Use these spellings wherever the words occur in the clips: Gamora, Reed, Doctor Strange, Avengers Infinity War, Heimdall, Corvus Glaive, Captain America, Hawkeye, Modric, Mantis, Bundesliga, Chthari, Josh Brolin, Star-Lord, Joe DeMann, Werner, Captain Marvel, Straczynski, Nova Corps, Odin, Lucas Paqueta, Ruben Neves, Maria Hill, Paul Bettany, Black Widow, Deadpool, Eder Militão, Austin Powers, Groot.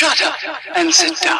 Shut up and sit down.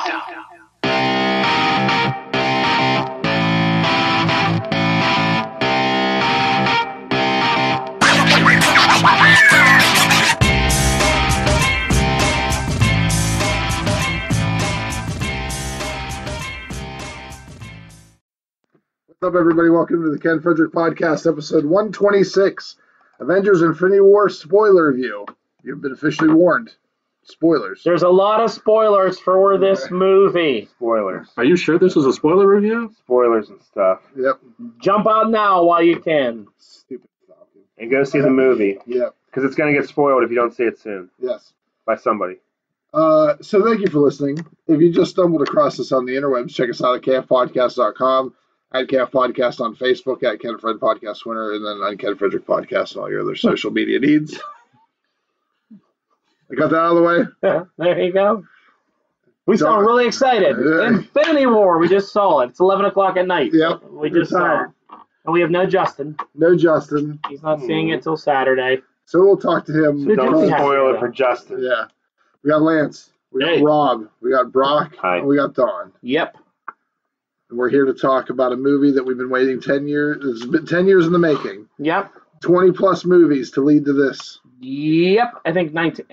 What's up, everybody? Welcome to the Ken Frederick Podcast, episode 126, Avengers Infinity War spoiler review. You've been officially warned. Spoilers. There's a lot of spoilers for this movie. Spoilers. Are you sure this is a spoiler review? Spoilers and stuff. Yep. Jump out now while you can. Stupid Falcon. And go see the movie. Yep. Because it's going to get spoiled if you don't see it soon. Yes. By somebody. So thank you for listening. If you just stumbled across us on the interwebs, check us out at kfpodcast.com. At Cap Podcast on Facebook, at Ken Fred Podcast Winner, and then on Ken Frederick Podcast and all your other social media needs. I got that out of the way. Yeah, there you go. We sound really excited. Infinity War, we just saw it. It's 11 o'clock at night. Yep. We just saw it. And we have no Justin. No Justin. He's not seeing it till Saturday. So we'll talk to him. So don't spoil it for Justin. Yeah. We got Lance. We got Rob. We got Brock. Hi. And we got Dawn. Yep. We're here to talk about a movie that we've been waiting 10 years. It's been 10 years in the making. Yep. 20 plus movies to lead to this. Yep. I think 19.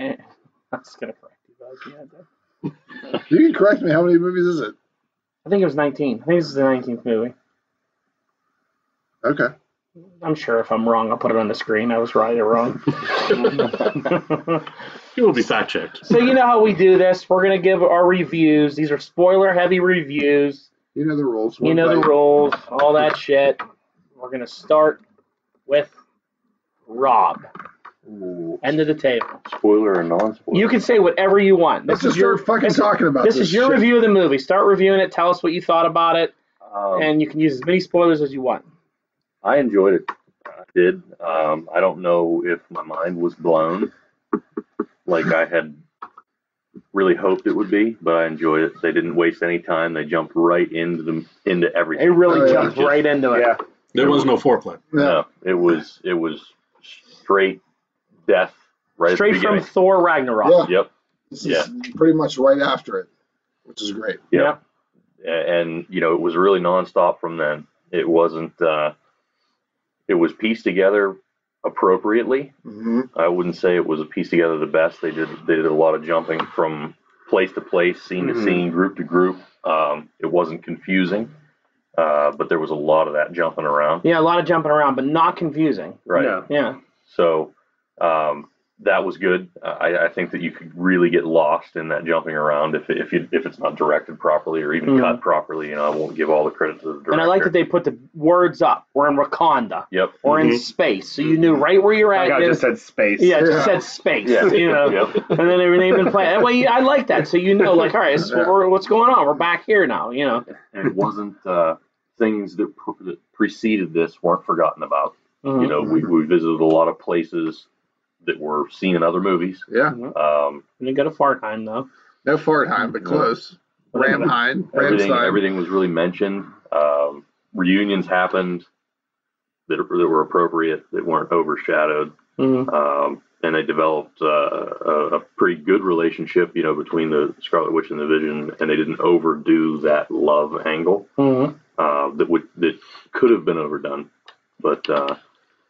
I'm just going to correct you guys. You can correct me. How many movies is it? I think it was 19. I think this is the 19th movie. Okay. I'm sure if I'm wrong, I'll put it on the screen. I was right or wrong. You will be fact checked. So you know how we do this. We're going to give our reviews. These are spoiler heavy reviews. You know the rules. You know the rules, all that shit. We're going to start with Rob. Ooh. End of the table. Spoiler or non-spoiler? You can say whatever you want. Let's just start fucking talking about this. This is your review of the movie. Start reviewing it. Tell us what you thought about it. And you can use as many spoilers as you want. I enjoyed it. I did. I don't know if my mind was blown like I had really hoped it would be, but I enjoyed it. They didn't waste any time. They jumped right into everything. They really jumped right into it. Yeah. There was no foreplay. No, it was straight death right at the beginning. Straight from Thor Ragnarok. Yeah. Yep. This is pretty much right after it, which is great. Yep. Yeah. And you know, it was really nonstop from then. It wasn't. It was pieced together appropriately. Mm-hmm. I wouldn't say it was pieced together the best. They did a lot of jumping from place to place, scene to scene, group to group. It wasn't confusing, but there was a lot of that jumping around. Yeah, a lot of jumping around, but not confusing. Right. No. Yeah. So that was good. I think that you could really get lost in that jumping around if it's not directed properly or even cut properly. You know, I won't give all the credit to the director. And I like that they put the words up. We're in Wakanda. Yep. Or in space, so you knew right where you're at. I just said space. Yeah, just said space. Yeah. You know, and then they've been playing. That way, I like that. So you know, like, all right, this is what's going on. We're back here now. You know. And it wasn't things that preceded this weren't forgotten about. Mm-hmm. You know, we visited a lot of places that were seen in other movies. Yeah. We didn't go to Fartheim, though. No Fartheim, but close. Ramheim. Everything was really mentioned. Reunions happened that were appropriate, that weren't overshadowed. Mm-hmm. And they developed a pretty good relationship, you know, between the Scarlet Witch and the Vision, and they didn't overdo that love angle that could have been overdone. But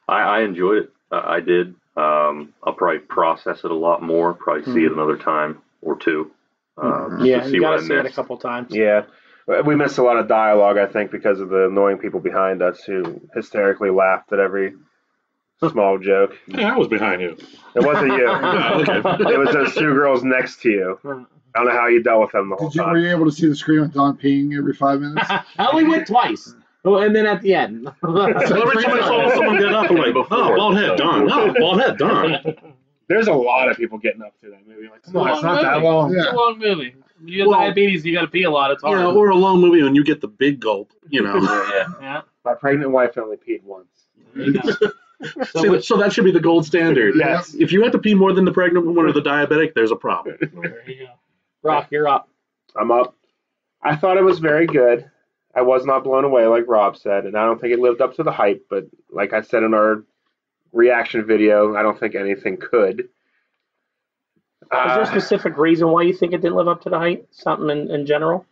I enjoyed it. I did. I'll probably process it a lot more, probably see it another time or two. Yeah, you got to see it a couple times. Yeah. We missed a lot of dialogue, I think, because of the annoying people behind us who hysterically laughed at every small joke. Yeah, I was behind you. It wasn't you. No, okay. It was those two girls next to you. I don't know how you dealt with them the whole time. Were you able to see the screen with Don peeing every 5 minutes? I only went twice. Oh, and then at the end. Every time I saw someone get up, I'm like, oh, bald head, done. Oh, bald head, done. There's a lot of people getting up to that movie. Like, come on, it's not that long. It's a long movie. You have diabetes, you got to pee a lot. It's hard. Yeah, or a long movie when you get the big gulp, you know. Yeah. My pregnant wife only peed once. So that should be the gold standard. Yes. If you have to pee more than the pregnant woman or the diabetic, there's a problem. There you go. Brock, you're up. I'm up. I thought it was very good. I was not blown away, like Rob said, and I don't think it lived up to the hype, but like I said in our reaction video, I don't think anything could. Is there a specific reason why you think it didn't live up to the hype? Something in general?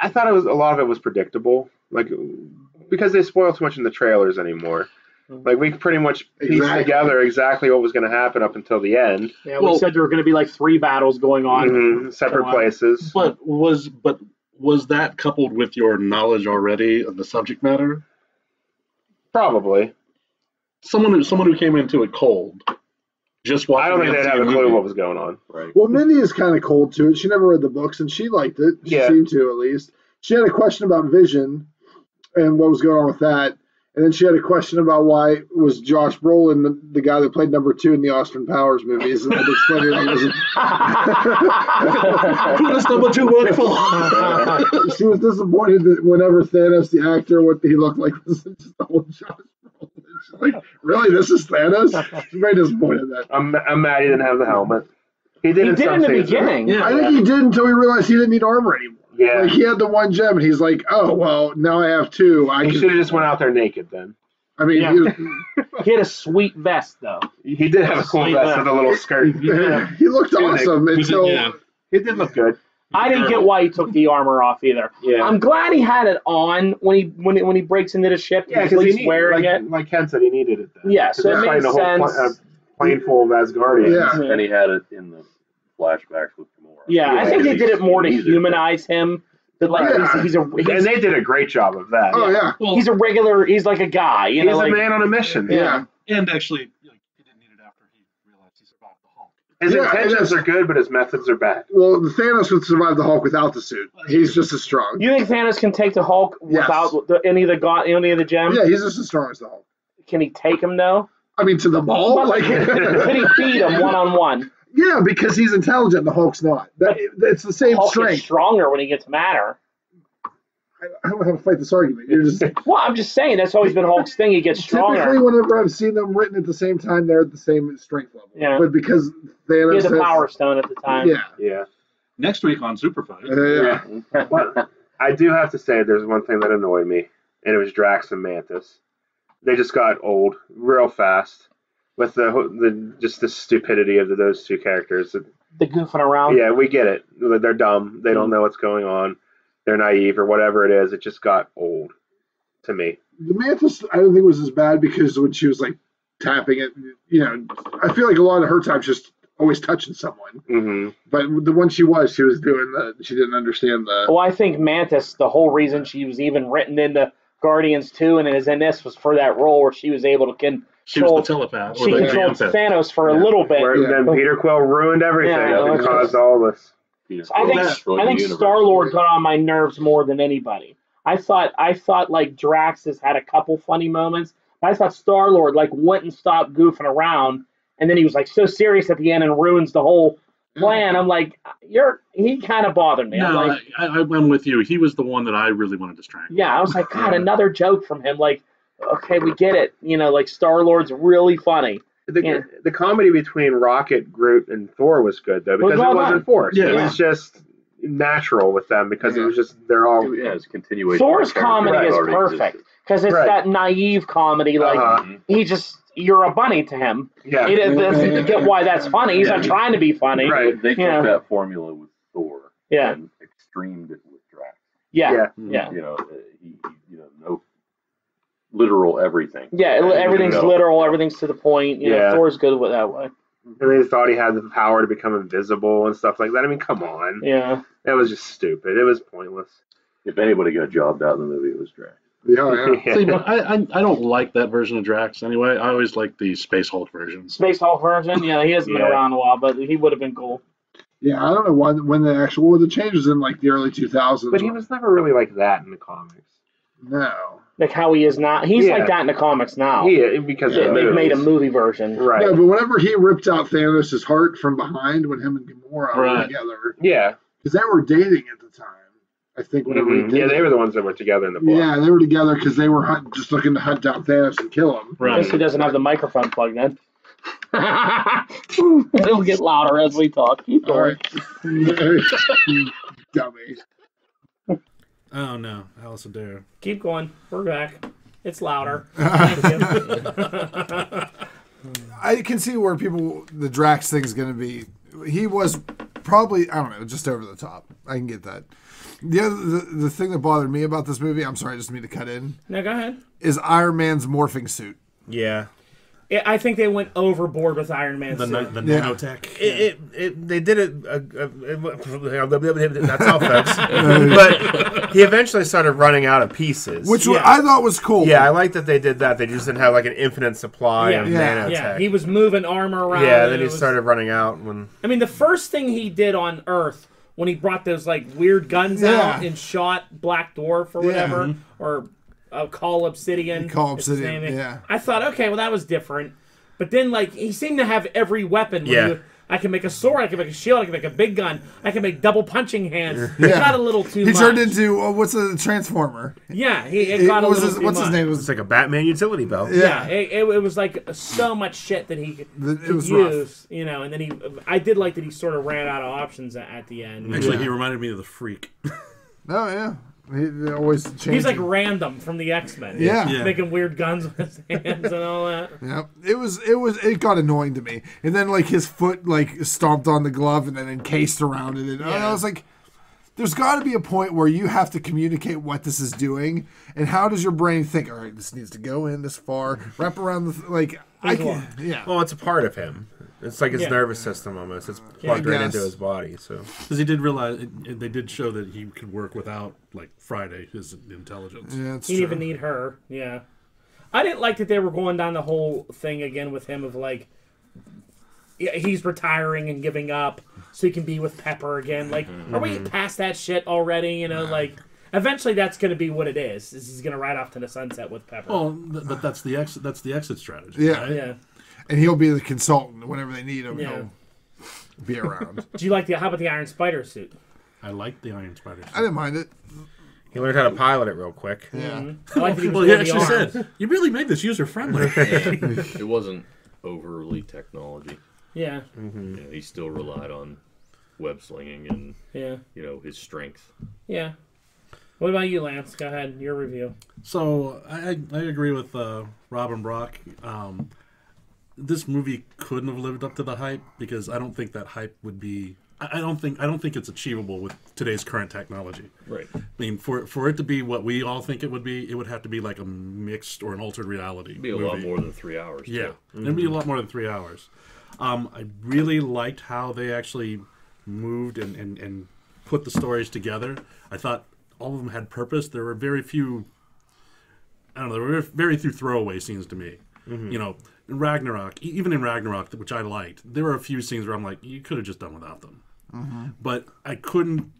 I thought it was a lot of it was predictable, like because they spoil too much in the trailers anymore. Like, we pretty much pieced together exactly what was going to happen up until the end. Yeah, we said there were going to be like three battles going on. Mm-hmm, separate places. But was that coupled with your knowledge already of the subject matter? Probably. Someone who came into it cold. Just watching. I don't think they'd have a clue what was going on. Right. Well, Mindy is kind of cold, too. She never read the books, and she liked it. She seemed to, at least. She had a question about Vision and what was going on with that. And then she had a question about why was Josh Brolin the guy that played number 2 in the Austin Powers movies, and I'd explain it. Who is number 2 wonderful? She was disappointed that whenever Thanos, the actor, what he looked like was just the whole Josh Brolin. She's like, really, this is Thanos? She's very disappointed in that. I'm mad he didn't have the helmet. He did in the beginning. Yeah. I think he did until he realized he didn't need armor anymore. Yeah, like he had the one gem, and he's like, "Oh well, now I have two." He should have just went out there naked then. I mean, he had a sweet vest though. He did have a cool vest with a little skirt. Yeah. He looked awesome until he did look good. I didn't get why he took the armor off either. Yeah. I'm glad he had it on when he breaks into the ship. Yeah, because he's wearing it. Like Ken said, he needed it then. Yeah, so it makes sense. Plane full of Asgardians, and he had it in the flashbacks with Gamora. Yeah, I think they did it more to humanize him. And they did a great job of that. Oh, yeah. Well, he's like a guy. You know, he's like a man on a mission. Yeah. And actually, he didn't need it after he realized he survived the Hulk. His intentions are good, but his methods are bad. Well, Thanos would survive the Hulk without the suit. He's just as strong. You think Thanos can take the Hulk without any of the gems? Yeah, he's just as strong as the Hulk. Can he take him, though? I mean, to the ball? Could he beat him one-on-one? Yeah, because he's intelligent. The Hulk's not. It's the same Hulk strength. Is stronger when he gets madder. I don't know how to fight this argument. Well, I'm just saying that's always been Hulk's thing. He gets stronger. Typically, whenever I've seen them written at the same time, they're at the same strength level. Yeah. But because they had a power stone at the time. Yeah. Yeah. Next week on Superfight. Yeah. But I do have to say there's one thing that annoyed me, and it was Drax and Mantis. They just got old real fast. With the stupidity of those two characters. The goofing around. Yeah, we get it. They're dumb. They don't know what's going on. They're naive or whatever it is. It just got old to me. The Mantis, I don't think was as bad because when she was like tapping it, I feel like a lot of her time's just always touching someone. Mm-hmm. But the one she was doing she didn't understand the. Well, I think Mantis, the whole reason she was even written into Guardians 2 and is in this was for that role where she was able to She was the telepath. She controlled Thanos for a little bit. Then Peter Quill ruined everything and caused all this. So I think Star-Lord got on my nerves more than anybody. I thought like Drax has had a couple funny moments. But I thought Star-Lord wouldn't stop goofing around, and then he was so serious at the end and ruins the whole plan. I'm like, he kind of bothered me. No, I'm with you. He was the one that I really wanted to strangle. Yeah, I was like, God, another joke from him. Okay, we get it. Star-Lord's really funny. The comedy between Rocket, Groot, and Thor was good, though, because it wasn't forced. Yeah. It was just natural with them, because it was just, they're all... Yeah, it's continuation. Thor's comedy is perfect, because it's that naive comedy, you're a bunny to him. Yeah. He doesn't get why that's funny. He's not trying to be funny. Right. They took that formula with Thor and extremed it with Drax. Yeah. No literal everything. Yeah, everything's literal. Everything's to the point. You know, Thor's good with that way. And they thought he had the power to become invisible and stuff like that. I mean, come on. Yeah. That was just stupid. It was pointless. If anybody got jobbed out in the movie, it was Drax. Yeah. See, but I don't like that version of Drax anyway. I always like the Space Hulk version. Space Hulk version? Yeah, he hasn't been around a while, but he would have been cool. Yeah, I don't know when the actual... Well, the change was in, the early 2000s. But he was never really like that in the comics. No. Like how he is now. He's like that in the comics now. Yeah, because they've made a movie version. Right. No, but whenever he ripped out Thanos' heart from behind when him and Gamora were together. Yeah. Because they were dating at the time. I think whenever he did. Yeah, they were the ones that were together in the book. Yeah, they were together because they were just looking to hunt down Thanos and kill him. Right. I guess he doesn't have the microphone plugged in. It'll get louder as we talk. Keep going. Right. Dummy. Oh, no. I also do. Keep going. We're back. It's louder. I can see where the Drax thing's going to be he was probably, I don't know, just over the top. I can get that. The other, the thing that bothered me about this movie, I'm sorry, I just need to cut in. No, go ahead. Is Iron Man's morphing suit. Yeah. I think they went overboard with Iron Man. The nanotech. They did it. That's all, folks. But he eventually started running out of pieces, which I thought was cool. Yeah, I like that they did that. They just didn't have like an infinite supply of nanotech. Yeah, he was moving armor around. Yeah, then he started running out. I mean, the first thing he did on Earth when he brought those like weird guns out and shot Black Dwarf or whatever, or Cull Obsidian. Cull Obsidian, yeah. I thought, okay, well, that was different. But then, like, he seemed to have every weapon. I can make a sword, I can make a shield, I can make a big gun, I can make double punching hands. It got a little too much. He turned into, what's a Transformer? Yeah, it got a little too much. What's his name? It was like a Batman utility belt. Yeah, it was like so much shit that he could use. You know, and then I did like that he sort of ran out of options at the end. Actually, he reminded me of the Freak. Oh, yeah. He always changes. He's like Random from the X-Men. Yeah. Making weird guns with his hands and all that. Yeah. It got annoying to me. And then like his foot like stomped on the glove and then encased around it. And I was like, there's got to be a point where you have to communicate what this is doing and how does your brain think, all right, this needs to go in this far, wrap around the, well, it's a part of him. It's like his nervous system almost. It's plugged right into his body. So because he did realize, they did show that he could work without like Friday, his intelligence. Yeah, that's true. He didn't even need her. Yeah, I didn't like that they were going down the whole thing again with him of like, he's retiring and giving up so he can be with Pepper again. Like, are we past that shit already? You know, like. Eventually, that's going to be what it is. He's going to ride off to the sunset with Pepper. Well, but that's the exit. That's the exit strategy. Yeah, right? Yeah. And he'll be the consultant whenever they need him. Yeah. He'll be around. Do you like the? How about the Iron Spider suit? I liked the Iron Spider suit. I didn't mind it. He learned how to pilot it real quick. Yeah. I like that. Well, he actually said, "You really made this user friendly." It wasn't overly technology. Yeah. Mm-hmm. He still relied on web slinging and you know, his strength. Yeah. What about you, Lance? Go ahead, your review. So I agree with Rob and Brock. This movie couldn't have lived up to the hype because I don't think that hype would be. I don't think it's achievable with today's current technology. Right. I mean, for it to be what we all think it would be, it would have to be like a mixed or an altered reality. It'd be a lot more than 3 hours. Yeah, it'd be a lot more than 3 hours. I really liked how they actually moved and put the stories together. I thought. All of them had purpose. There were very few. I don't know. There were very few throwaway scenes to me. Mm-hmm. You know, in Ragnarok, even in Ragnarok, which I liked, there were a few scenes where I'm like, you could have just done without them. Mm-hmm. But I couldn't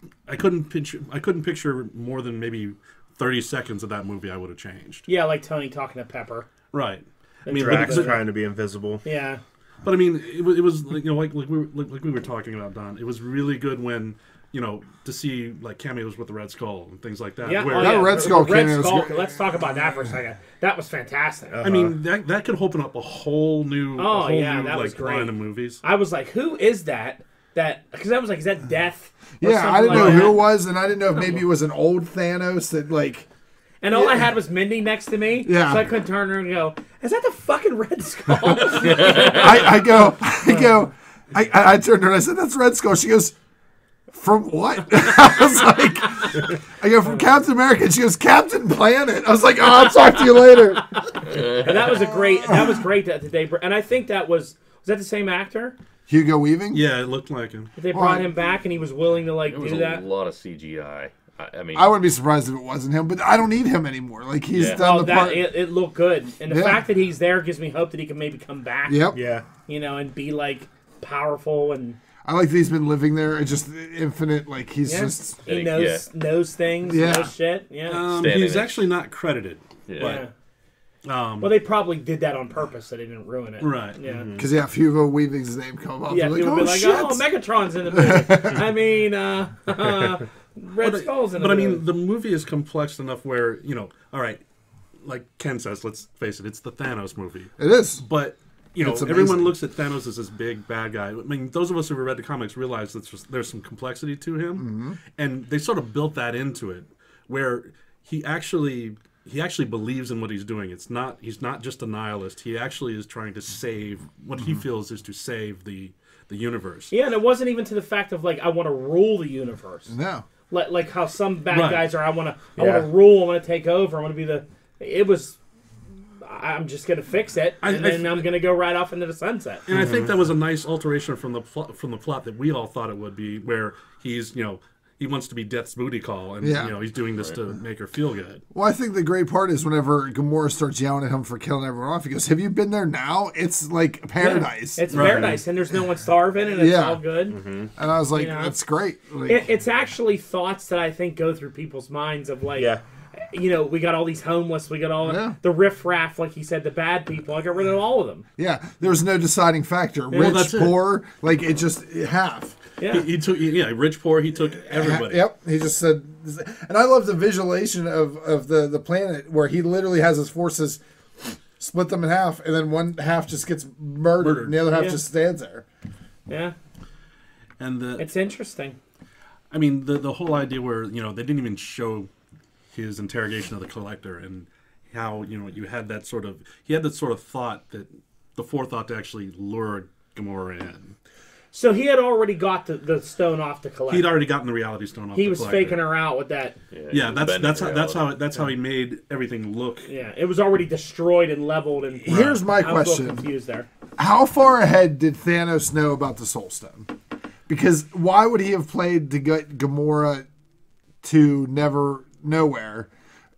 picture more than maybe 30 seconds of that movie. I would have changed. Yeah, like Tony talking to Pepper. Right. I mean, Drax trying to be invisible. Yeah. But I mean, it was you know, like we were talking about, Don. It was really good when. You know, to see like cameos with the Red Skull and things like that. Yeah, Red Skull cameo. Let's talk about that for a second. That was fantastic. Uh-huh. I mean, that could open up a whole new like line of movies. I was like, who is that? Because I was like, is that Death? Yeah, I didn't know who it was, and I didn't know if maybe it was an old Thanos that like. And all I had was Mindy next to me, so I couldn't turn her and go, "Is that the fucking Red Skull?" I turned to her and I said, "That's Red Skull." She goes. From what? I was like, I go from Captain America. And she goes, Captain Planet. I was like, oh, I'll talk to you later. And that was great that they, and I think that was that the same actor? Hugo Weaving? Yeah, it looked like him. They brought him back and he was willing to like do that? It was a lot of CGI. I mean, I wouldn't be surprised if it wasn't him, but I don't need him anymore. Like he's done the part. It looked good. And the fact that he's there gives me hope that he can maybe come back. Yep. Yeah. You know, and be like powerful and... I like that he's been living there. It's just infinite. Like he's just he knows things, knows shit. Yeah, he's actually not credited. Yeah. But, well, they probably did that on purpose, so they didn't ruin it. Right. Yeah. Because if Hugo Weaving's name come up, yeah, people be like, "Oh, Megatron's in the movie." I mean, Red Skull's in the movie. But I mean, the movie is complex enough where you know, all right, like Ken says, let's face it, it's the Thanos movie. It is, but. You know, everyone looks at Thanos as this big bad guy. I mean, those of us who read the comics realize that there's some complexity to him, and they sort of built that into it, where he actually believes in what he's doing. He's not just a nihilist. He actually is trying to save what he feels is to save the the universe. Yeah, and it wasn't even to the fact of, like, I want to rule the universe. No. Like how some bad guys are, I want to rule, I want to take over, I want to be the... It was... I'm just going to fix it, and then I'm going to go right off into the sunset. And I think that was a nice alteration from the plot that we all thought it would be, where he's, you know, he wants to be Death's booty call, and you know, he's doing this to make her feel good. Well, I think the great part is whenever Gamora starts yelling at him for killing everyone off, he goes, "Have you been there now? It's like paradise. Yeah, it's paradise, and there's no one starving, and it's all good." Mm-hmm. And I was like, you know, "That's great." Like, it's actually thoughts that I think go through people's minds of like. Yeah. You know, we got all these homeless, we got all the riffraff, like he said, the bad people. I got rid of all of them. Yeah, there was no deciding factor. Yeah, rich, poor, like it just half. Yeah, he took. Yeah, rich, poor. He took everybody. Yep, he just said. And I love the visualization of the planet where he literally has his forces split them in half, and then one half just gets murdered. And the other half just stands there. Yeah, and it's interesting. I mean, the whole idea where, you know, they didn't even show his interrogation of the Collector, and how, you know, you had that sort of, he had that sort of thought, that the forethought to actually lure Gamora in. So he had already got the stone off the Collector. He'd already gotten the reality stone off the Collector. He was faking her out with that. Yeah, that's how he made everything look. Yeah, it was already destroyed and leveled. And here's my question. I was a little confused there. How far ahead did Thanos know about the Soul Stone? Because why would he have played to get Gamora to nowhere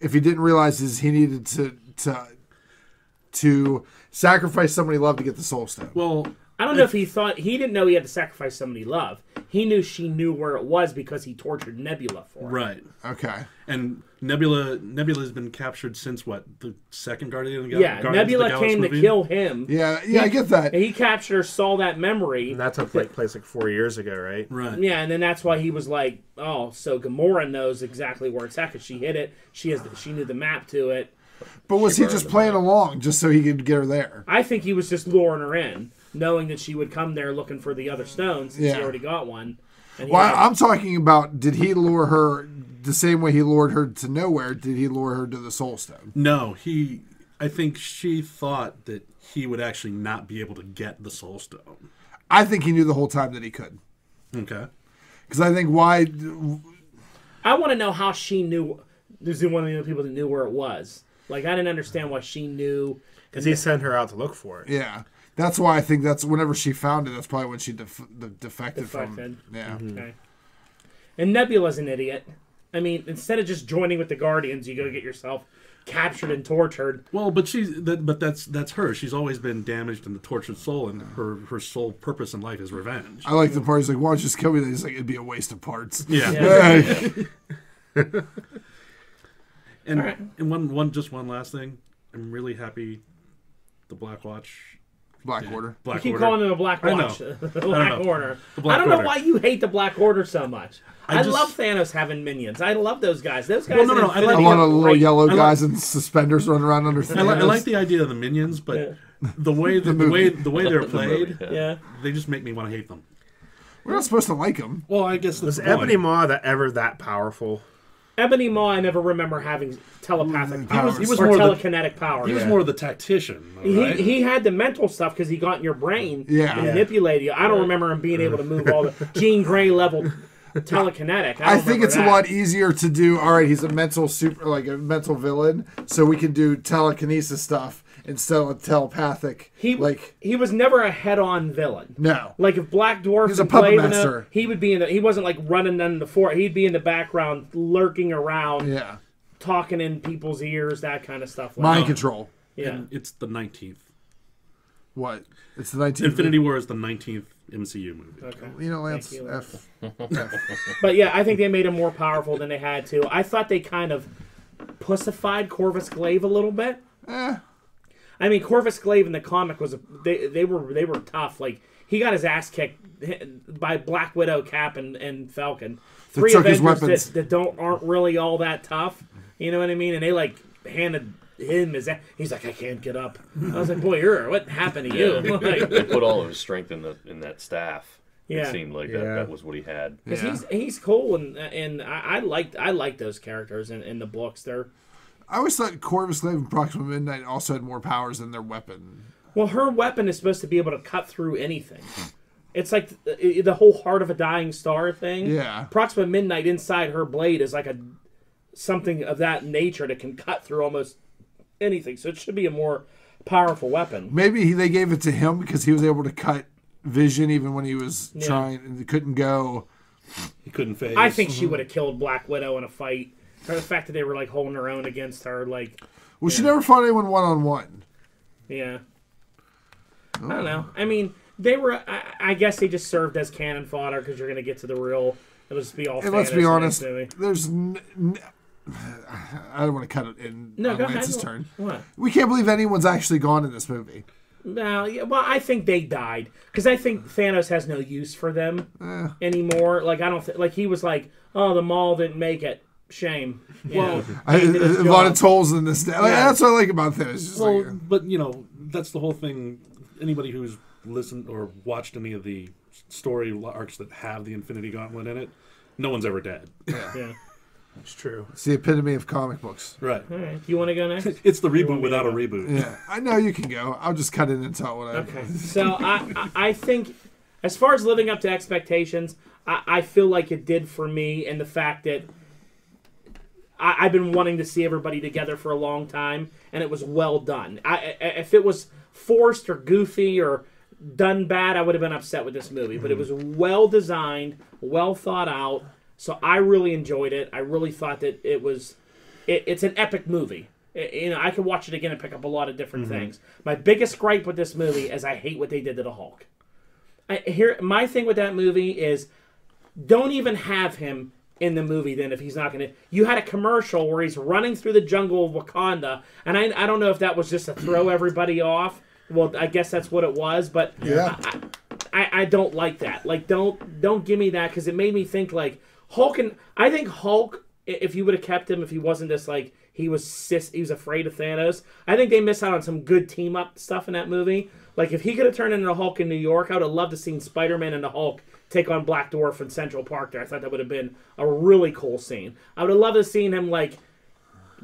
if he didn't realize is he needed to sacrifice somebody he loved to get the Soul Stone? Well, I don't know if he thought, he didn't know he had to sacrifice somebody he loved. He knew she knew where it was because he tortured Nebula for it. Right. Okay. And Nebula has been captured since what, the second Guardian of the Galaxy? Yeah, Nebula came to kill him. Yeah, I get that. And he captured her, saw that memory. And that took place like 4 years ago, right? Right. Yeah, and then that's why he was like, oh, so Gamora knows exactly where it's at because she hid it. She knew the map to it. But was he just playing along just so he could get her there? I think he was just luring her in, knowing that she would come there looking for the other stones, since she already got one. Well, I'm talking about, did he lure her the same way he lured her to nowhere? Did he lure her to the Soul Stone? No, I think she thought that he would actually not be able to get the Soul Stone. I think he knew the whole time that he could. Okay. Because I think I want to know how she knew. This is one of the only people that knew where it was. Like, I didn't understand why she knew. Because he sent her out to look for it. Yeah. That's why I think that's whenever she found it. That's probably when she defected from. Yeah. Mm-hmm. Okay. And Nebula's an idiot. I mean, instead of just joining with the Guardians, you go get yourself captured and tortured. Well, but that's her. She's always been damaged and the tortured soul, and her sole purpose in life is revenge. I like the part. He's like, "Why don't you just kill me?" He's like, "It'd be a waste of parts." Yeah. And one last thing. I'm really happy the Black Watch. Black Order. Black you keep Order. Calling it a Black Watch. The Black Order. I don't know why you hate the Black Order so much. I love Thanos having minions. I love those guys. Those guys. Well, no. I like a lot of little yellow guys in suspenders running around under Thanos. I like the idea of the minions, but the way the way they're played, they just make me want to hate them. We're not supposed to like them. Well, I guess was Ebony Maw ever that powerful? Ebony Maw, I never remember having telepathic powers or telekinetic powers. He was more of the tactician. Right? He had the mental stuff because he got in your brain and manipulated you. I don't remember him being able to move all the Jean Grey level telekinetic. I think it's a lot easier to do. All right, he's a mental villain, so we can do telekinesis stuff instead of telepathic. He was never a head-on villain. No, like if Black Dwarf was a puppet master, he would be in. He wasn't like running in the fort. He'd be in the background, lurking around, talking in people's ears, that kind of stuff. Mind control. Yeah, and it's the 19th. What? It's the 19th. Infinity War is the 19th MCU movie. Okay. You know, Lance, F. But yeah, I think they made him more powerful than they had to. I thought they kind of pussified Corvus Glaive a little bit. I mean, Corvus Glaive in the comic was they were tough. Like, he got his ass kicked by Black Widow, Cap, and Falcon. Three Avengers that aren't really all that tough. You know what I mean? And they like handed him his ass. He's like, I can't get up. I was like, boy, what happened to you? Like, they put all of his strength in that staff. Yeah. It seemed like that was what he had. Because he's cool, and I liked those characters in the books. I always thought Corvus Glaive and Proxima Midnight also had more powers than their weapon. Well, her weapon is supposed to be able to cut through anything. It's like the whole heart of a dying star thing. Yeah. Proxima Midnight inside her blade is like a something of that nature that can cut through almost anything. So it should be a more powerful weapon. Maybe they gave it to him because he was able to cut Vision even when he was trying and couldn't go. He couldn't phase. I think she would have killed Black Widow in a fight. The fact that they were like holding her own against her, like. Well, she never fought anyone one-on-one. Yeah. Oh. I don't know. I mean, they were. I guess they just served as cannon fodder because you're going to get to the real. It'll just be all. And let's be honest. There's. I don't want to cut it in Lance's turn. What? We can't believe anyone's actually gone in this movie. No, well, I think they died because I think Thanos has no use for them anymore. Like I don't like he was like, oh, the Maul didn't make it. Shame. Well, a lot of tolls in this. Like, that's what I like about Thanos. Well, like, but you know, that's the whole thing. Anybody who's listened or watched any of the story arcs that have the Infinity Gauntlet in it, no one's ever dead. Yeah. It's true. It's the epitome of comic books. Right. All right. You want to go next? It's the reboot without a reboot. Yeah. I know you can go. I'll just cut in and tell what I Okay. So I think as far as living up to expectations, I feel like it did for me, and the fact that I've been wanting to see everybody together for a long time, and it was well done. If it was forced or goofy or done bad, I would have been upset with this movie. But it was well designed, well thought out. So I really enjoyed it. I really thought that it was... It's an epic movie. You know, I could watch it again and pick up a lot of different things. My biggest gripe with this movie is I hate what they did to the Hulk. My thing with that movie is don't even have him in the movie then if he's not going to... You had a commercial where he's running through the jungle of Wakanda, and I don't know if that was just to throw everybody off. Well, I guess that's what it was, but I don't like that. Like, don't give me that because it made me think, like... I think Hulk, if you would have kept him, if he wasn't this, like, he was afraid of Thanos, I think they missed out on some good team-up stuff in that movie. Like, if he could have turned into Hulk in New York, I would have loved to have seen Spider-Man and the Hulk take on Black Dwarf in Central Park there. I thought that would have been a really cool scene. I would have loved to have seen him, like,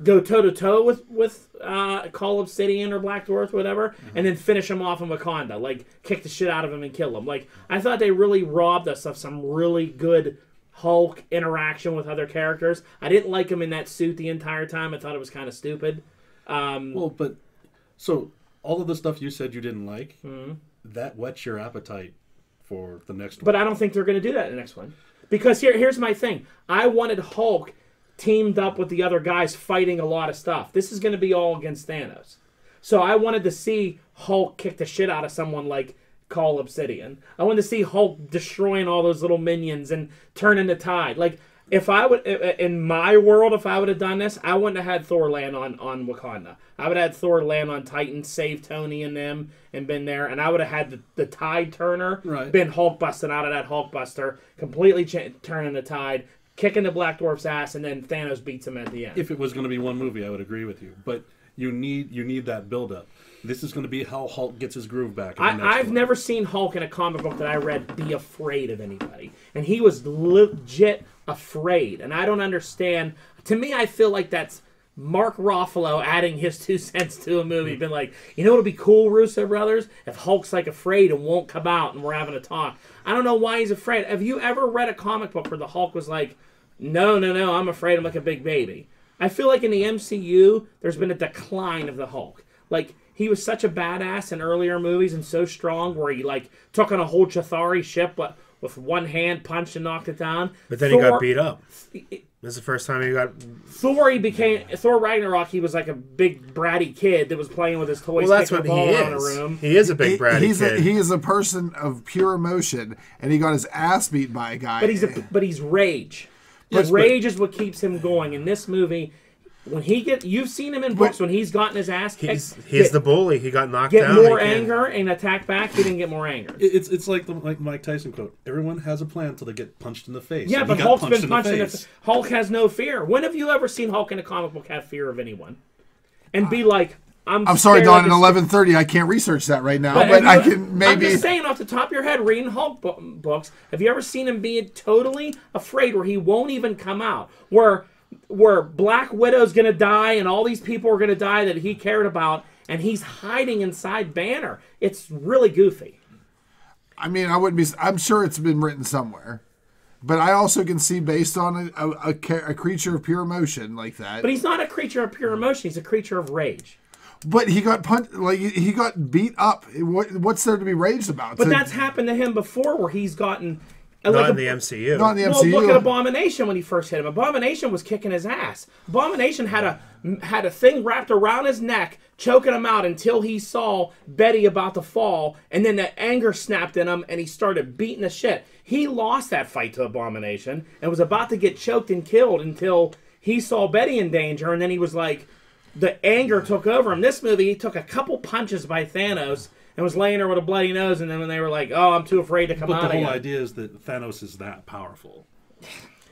go toe-to-toe with Cull Obsidian or Black Dwarf or whatever, and then finish him off in Wakanda. Like, kick the shit out of him and kill him. Like, I thought they really robbed us of some really good Hulk interaction with other characters. I didn't like him in that suit the entire time. I thought it was kind of stupid. Well, but so all of the stuff you said you didn't like, that whets your appetite for the next one. But I don't think they're going to do that in the next one. Because here's my thing. I wanted Hulk teamed up with the other guys fighting a lot of stuff. This is going to be all against Thanos. So I wanted to see Hulk kick the shit out of someone like Cull Obsidian. I wanted to see Hulk destroying all those little minions and turning the tide. Like, if I would, in my world, if I would have done this, I wouldn't have had Thor land on Wakanda. I would have had Thor land on Titan, save Tony and them, and been there. And I would have had the tide turner, been Hulk busting out of that Hulkbuster, completely turning the tide, kicking the Black Dwarf's ass, and then Thanos beats him at the end. If it was going to be one movie, I would agree with you. But you need that build-up. This is going to be how Hulk gets his groove back. I've never seen Hulk in a comic book that I read be afraid of anybody. And he was legit afraid. And I don't understand. To me, I feel like that's Mark Ruffalo adding his 2 cents to a movie. Been like, you know what would be cool, Russo brothers? If Hulk's like afraid and won't come out and we're having a talk. I don't know why he's afraid. Have you ever read a comic book where the Hulk was like, no, I'm afraid, I'm like a big baby? I feel like in the MCU, there's been a decline of the Hulk. Like, he was such a badass in earlier movies and so strong where he, like, took on a whole Chthari ship but with one hand, punched and knocked it down. But then he got beat up. This is the first time he got... Thor Ragnarok, he was like a big bratty kid that was playing with his toys. Well, that's what he is. He is a big bratty kid. He is a person of pure emotion, and he got his ass beat by a guy. But he's rage. Yes, rage is what keeps him going. In this movie... When he you've seen him in books when he's gotten his ass kicked. He's the bully. He got knocked down. Get more anger and attack back. He didn't get more anger. It's like the Mike Tyson quote. Everyone has a plan until they get punched in the face. Yeah, but Hulk's been punched in the face. Hulk has no fear. When have you ever seen Hulk in a comic book have fear of anyone? And be like, I'm sorry, Don. At 11:30, I can't research that right now. But I can maybe. I'm just saying, off the top of your head, reading Hulk books, have you ever seen him being totally afraid where he won't even come out? Where Black Widow's going to die and all these people are going to die that he cared about, and he's hiding inside Banner. It's really goofy. I mean, I wouldn't be. I'm sure it's been written somewhere, but I also can see based on a creature of pure emotion like that. But he's not a creature of pure emotion. He's a creature of rage. But he got punched, like he got beat up. What's there to be raged about? But so, that's happened to him before, where he's gotten. Not in the MCU. Not in the MCU. Well, look at Abomination when he first hit him. Abomination was kicking his ass. Abomination had a thing wrapped around his neck, choking him out until he saw Betty about to fall, and then that anger snapped in him, and he started beating the shit. He lost that fight to Abomination and was about to get choked and killed until he saw Betty in danger, and then he was like, the anger took over him. This movie, he took a couple punches by Thanos, and was laying there with a bloody nose, and then when they were like, oh, I'm too afraid to come out of here. But the whole idea is that Thanos is that powerful.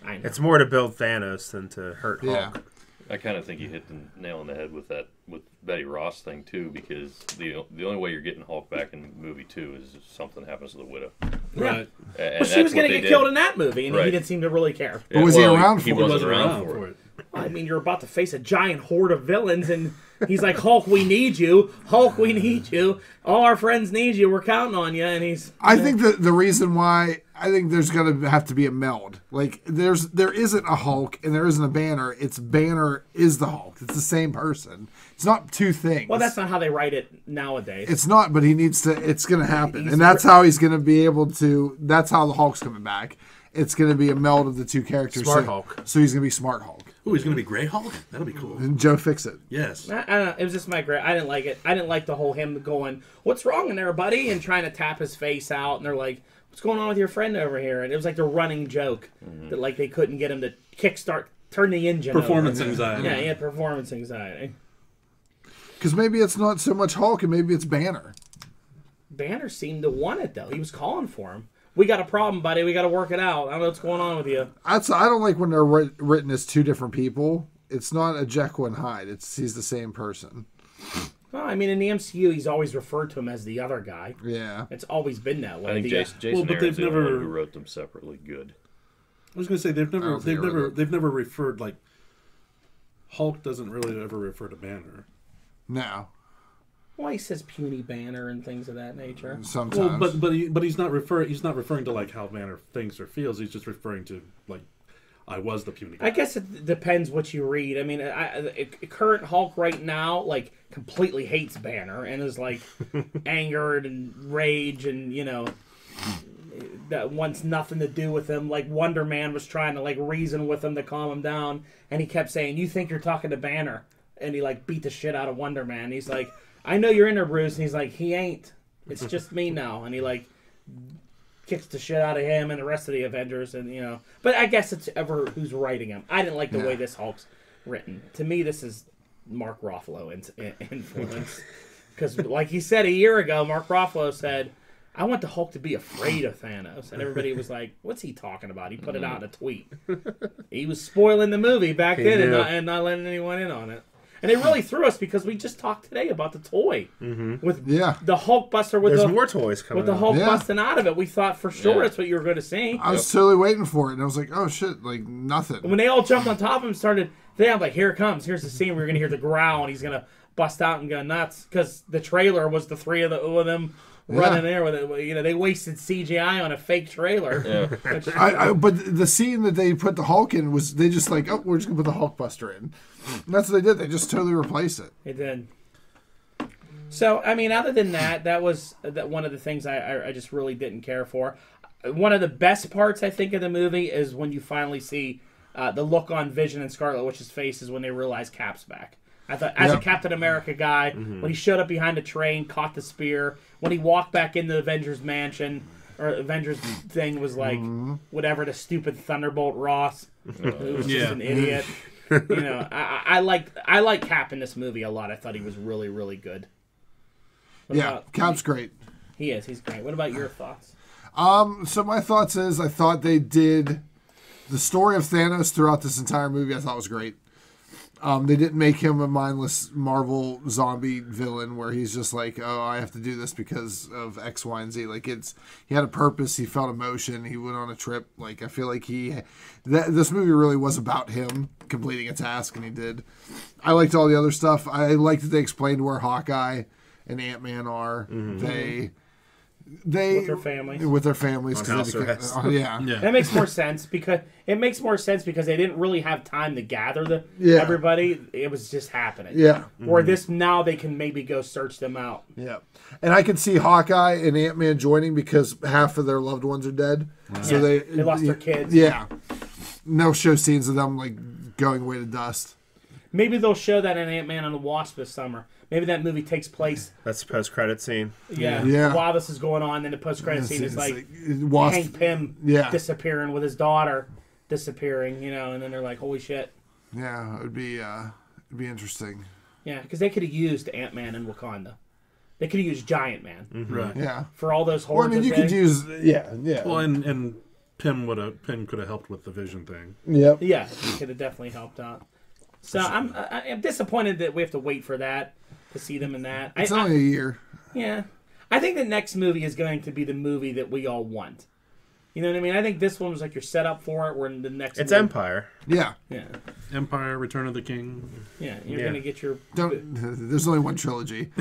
I know. It's more to build Thanos than to hurt Hulk. I kind of think you hit the nail on the head with that, with Betty Ross thing, too, because the only way you're getting Hulk back in movie 2 is if something happens to the Widow. Right. And well, she was going to get killed in that movie, and he didn't seem to really care. But was he around for it? He wasn't around for it. I mean, you're about to face a giant horde of villains, and he's like, Hulk, we need you. Hulk, we need you. All our friends need you. We're counting on you. And he's... I think that the reason why... I think there's going to have to be a meld. Like, there isn't a Hulk, and there isn't a Banner. It's Banner is the Hulk. It's the same person. It's not two things. Well, that's not how they write it nowadays. It's not, but he needs to... It's going to happen. And that's how he's going to be able to... That's how the Hulk's coming back. It's going to be a meld of the two characters. Smart Hulk. So he's going to be Smart Hulk. Ooh, he's going to be Grey Hulk? That'll be cool. And Joe fix it. Yes. I don't know. It was just my I didn't like it. I didn't like the whole him going, what's wrong in there, buddy? And trying to tap his face out. And they're like, what's going on with your friend over here? And it was like the running joke that like they couldn't get him to kickstart, turn the engine over. Anxiety. Yeah, he had performance anxiety. Because maybe it's not so much Hulk and maybe it's Banner. Banner seemed to want it, though. He was calling for him. We got a problem, buddy. We got to work it out. I don't know what's going on with you. I don't like when they're written as two different people. It's not a Jekyll and Hyde. He's the same person. Well, I mean, in the MCU, he's always referred to him as the other guy. Yeah. It's always been that way. I think Jason Aaron's the one who wrote them separately good. I was going to say, they've never referred, like, Hulk doesn't really ever refer to Banner. No. Well, he says puny Banner and things of that nature. Sometimes, well, but he's not referring. He's not referring to like how Banner thinks or feels. He's just referring to like, I was the puny guy. I guess it depends what you read. I mean, current Hulk right now like completely hates Banner and is like angered and rage and you know that wants nothing to do with him. Like Wonder Man was trying to like reason with him to calm him down, and he kept saying, "You think you're talking to Banner?" And he like beat the shit out of Wonder Man. He's like. I know you're in there, Bruce. And he's like, he ain't. It's just me now. And he, like, kicks the shit out of him and the rest of the Avengers. And, you know. But I guess it's ever who's writing him. I didn't like the way this Hulk's written. To me, this is Mark Ruffalo influence. Because, like he said a year ago, Mark Ruffalo said, I want the Hulk to be afraid of Thanos. And everybody was like, what's he talking about? He put it out in a tweet. He was spoiling the movie back then and not letting anyone in on it. And it really threw us because we just talked today about the toy with the Hulkbuster. There's more toys coming with the Hulk busting out of it. We thought for sure that's what you were going to see. I was totally waiting for it, and I was like, oh, shit, like nothing. And when they all jumped on top of him and started, I'm like, here it comes. Here's the scene where you're going to hear the growl, and he's going to bust out and go nuts because the trailer was the three of them running there with it. You know, they wasted CGI on a fake trailer. Yeah. Which, but the scene that they put the Hulk in was they just like, oh, we're just going to put the Hulkbuster in. And that's what they did. They just totally replaced it. It did. So, I mean, other than that, that was one of the things I just really didn't care for. One of the best parts, I think, of the movie is when you finally see the look on Vision and Scarlet Witch's faces when they realize Cap's back. I thought, as a Captain America guy, when he showed up behind a train, caught the spear, when he walked back into the Avengers Mansion... Or Avengers thing was like whatever the stupid Thunderbolt Ross who was just an idiot. You know, I like Cap in this movie a lot. I thought he was really, really good. Cap's great. He is. He's great. What about your thoughts? So my thoughts is I thought they did the story of Thanos throughout this entire movie. I thought was great. They didn't make him a mindless Marvel zombie villain where he's just like, oh, I have to do this because of X, Y, and Z. Like, he had a purpose. He felt emotion. He went on a trip. Like, I feel like this movie really was about him completing a task, and he did. I liked all the other stuff. I liked that they explained where Hawkeye and Ant-Man are. They With their families. With their families. Yeah. That makes more sense because they didn't really have time to gather everybody. It was just happening. Yeah. Or this now they can maybe go search them out. Yeah. And I can see Hawkeye and Ant-Man joining because half of their loved ones are dead. Wow. So they lost their kids. Yeah. No show scenes of them like going away to dust. Maybe they'll show that in Ant-Man and the Wasp this summer. Maybe that movie takes place. That's the post-credit scene. Yeah. While this is going on, then the post-credit scene is like Wasp, Hank Pym disappearing with his daughter disappearing, you know, and then they're like, holy shit. Yeah, it'd be interesting. Yeah, because they could have used Ant-Man and Wakanda. They could have used Giant Man. Mm-hmm. Right. Yeah. For all those hordes of things. You could use. Well, and Pym could have helped with the Vision thing. Yep. Yeah, he could have definitely helped out. So I'm disappointed that we have to wait for that to see them in that. It's only a year. Yeah, I think the next movie is going to be the movie that we all want. You know what I mean? I think this one was like your setup for it. Where in the next, it's movie. Empire. Yeah. Empire, Return of the King. Yeah, you're gonna get your. There's only one trilogy.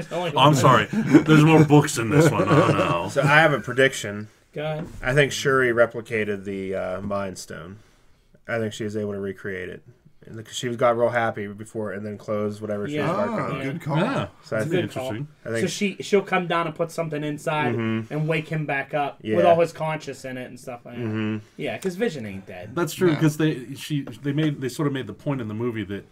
Sorry. There's more books in this one. Oh no. So I have a prediction. Go ahead. I think Shuri replicated the Mind Stone. I think she was able to recreate it. She got real happy before, and then closed whatever she was working on. Good call. Yeah. So I think interesting. I think so she'll come down and put something inside and wake him back up with all his conscious in it and stuff like that. Yeah, because Vision ain't dead. That's true. Because they sort of made the point in the movie that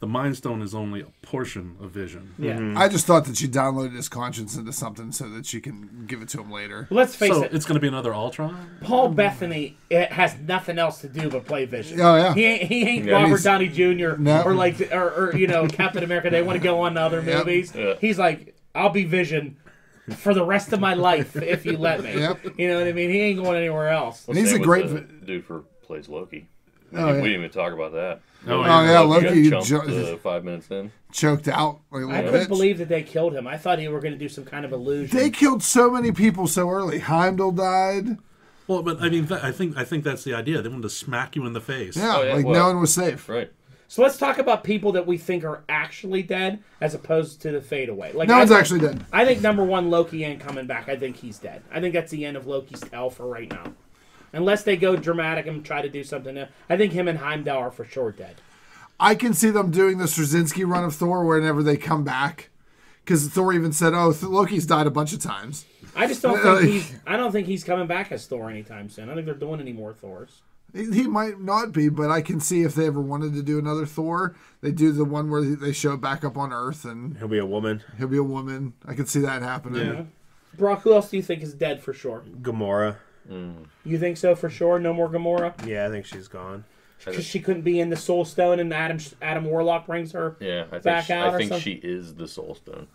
the Mind Stone is only a portion of Vision. Yeah. Mm-hmm. I just thought that she downloaded his conscience into something so that she can give it to him later. Well, let's face it. It's going to be another Ultron? Paul Bettany has nothing else to do but play Vision. Oh, yeah. He ain't Robert Downey Jr. No. or you know, Captain America. They want to go on to other movies. Yep. He's like, I'll be Vision for the rest of my life if you let me. Yep. You know what I mean? He ain't going anywhere else. Well, he's a great dude for plays Loki. We didn't even talk about that. Loki got jumped 5 minutes in. Choked out. I couldn't believe that they killed him. I thought they were going to do some kind of illusion. They killed so many people so early. Heimdall died. Well, but I mean, I think that's the idea. They wanted to smack you in the face. Yeah, no one was safe. Right. So let's talk about people that we think are actually dead as opposed to the fadeaway. Like, no one's actually dead. I think, number one, Loki ain't coming back. I think he's dead. I think that's the end of Loki's tale for right now. Unless they go dramatic and try to do something else. I think him and Heimdall are for sure dead. I can see them doing the Straczynski run of Thor whenever they come back. Because Thor even said, Loki's died a bunch of times. I just don't think he's coming back as Thor anytime soon. I don't think they're doing any more Thors. He might not be, but I can see if they ever wanted to do another Thor, they do the one where they show back up on Earth. And he'll be a woman. I can see that happening. Yeah. Brock, who else do you think is dead for sure? Gamora. Mm. You think so for sure? No more Gamora? Yeah, I think she's gone. Because she couldn't be in the Soul Stone, and Adam Warlock brings her back out. I think she is the Soul Stone.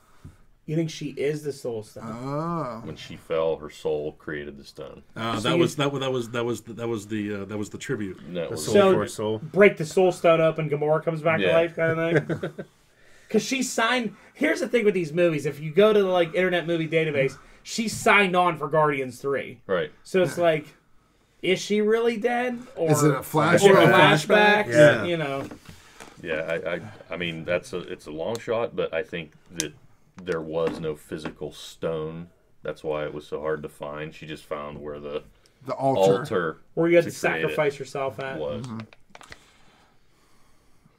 You think she is the Soul Stone? Oh. When she fell, her soul created the stone. That was the tribute. The soul for a soul. Break the Soul Stone up, and Gamora comes back to life, kind of thing. Because she signed. Here's the thing with these movies: if you go to the Internet Movie Database. She signed on for Guardians 3. Right. So it's like, is she really dead? Or is it a flashback? Or a flashback? Yeah. You know. Yeah, I mean, it's a long shot, but I think that there was no physical stone. That's why it was so hard to find. She just found where the altar where you had to sacrifice yourself at. Was. Mm-hmm.